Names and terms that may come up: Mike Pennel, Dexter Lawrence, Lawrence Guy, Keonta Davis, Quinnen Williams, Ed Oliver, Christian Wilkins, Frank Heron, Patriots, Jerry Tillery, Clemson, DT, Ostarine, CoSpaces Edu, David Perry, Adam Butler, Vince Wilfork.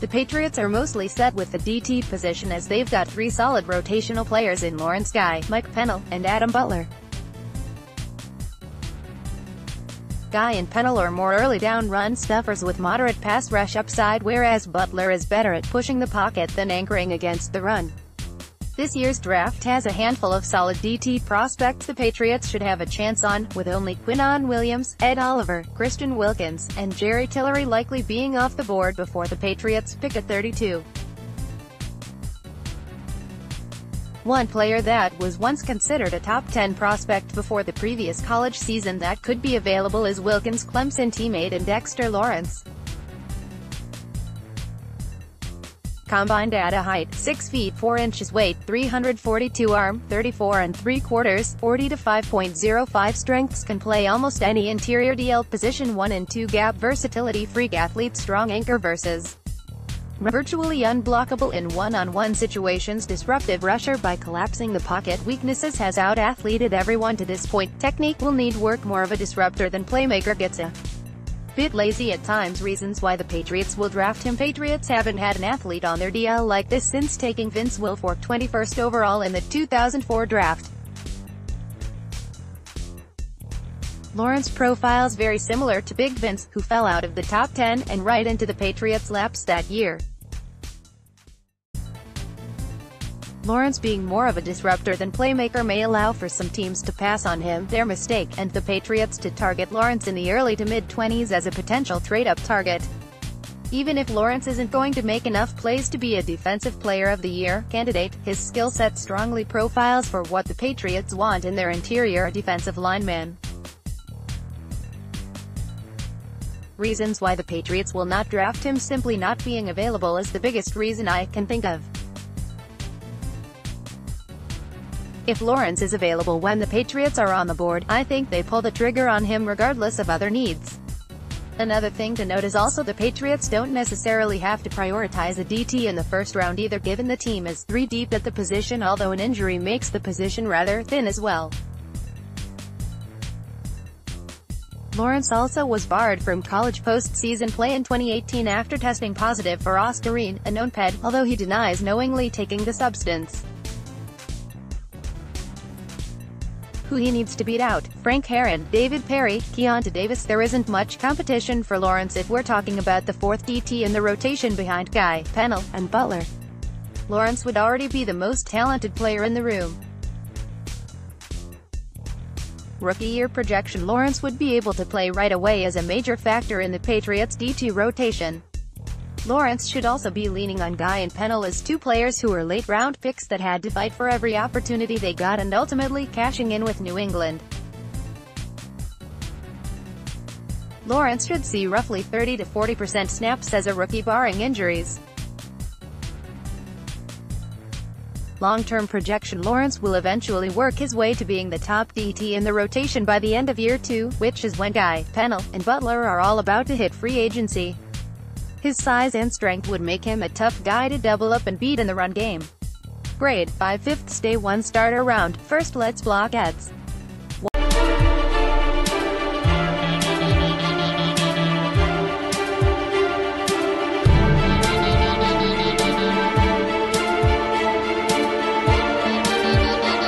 The Patriots are mostly set with the DT position as they've got three solid rotational players in Lawrence Guy, Mike Pennel, and Adam Butler. Guy and Pennel are more early-down run stuffers with moderate pass rush upside, whereas Butler is better at pushing the pocket than anchoring against the run. This year's draft has a handful of solid DT prospects the Patriots should have a chance on, with only Quinnen Williams, Ed Oliver, Christian Wilkins, and Jerry Tillery likely being off the board before the Patriots pick at 32. One player that was once considered a top 10 prospect before the previous college season that could be available is Wilkins' Clemson teammate and Dexter Lawrence. Combined at a height, 6 feet 4 inches weight, 342 arm, 34 3/4, 40 to 5.05 strengths can play almost any interior DL position 1 and 2 gap versatility freak athlete strong anchor versus virtually unblockable in one-on-one situations disruptive rusher by collapsing the pocket weaknesses has out-athleted everyone to this point. Technique will need work more of a disruptor than playmaker gets a bit lazy at times reasons why the Patriots will draft him. Patriots haven't had an athlete on their DL like this since taking Vince Wilfork 21st overall in the 2004 draft. Lawrence profiles very similar to Big Vince, who fell out of the top 10 and right into the Patriots' laps that year. Lawrence being more of a disruptor than playmaker may allow for some teams to pass on him, their mistake, and the Patriots to target Lawrence in the early to mid-20s as a potential trade-up target. Even if Lawrence isn't going to make enough plays to be a Defensive Player of the Year candidate, his skill set strongly profiles for what the Patriots want in their interior defensive lineman. Reasons why the Patriots will not draft him: simply not being available is the biggest reason I can think of. If Lawrence is available when the Patriots are on the board, I think they pull the trigger on him regardless of other needs. Another thing to note is also the Patriots don't necessarily have to prioritize a DT in the first round either, given the team is 3 deep at the position, although an injury makes the position rather thin as well. Lawrence also was barred from college postseason play in 2018 after testing positive for Ostarine, a known PED, although he denies knowingly taking the substance. Who he needs to beat out: Frank Heron, David Perry, Keonta Davis. There isn't much competition for Lawrence if we're talking about the 4th DT in the rotation behind Guy, Pennel, and Butler. Lawrence would already be the most talented player in the room. Rookie year projection: Lawrence would be able to play right away as a major factor in the Patriots' DT rotation. Lawrence should also be leaning on Guy and Pennel as 2 players who are late-round picks that had to fight for every opportunity they got and ultimately cashing in with New England. Lawrence should see roughly 30 to 40% snaps as a rookie barring injuries. Long-term projection: Lawrence will eventually work his way to being the top DT in the rotation by the end of year 2, which is when Guy, Pennel, and Butler are all about to hit free agency. His size and strength would make him a tough guy to double up and beat in the run game. Grade: 5/5, day 1 starter round, first let's block ads.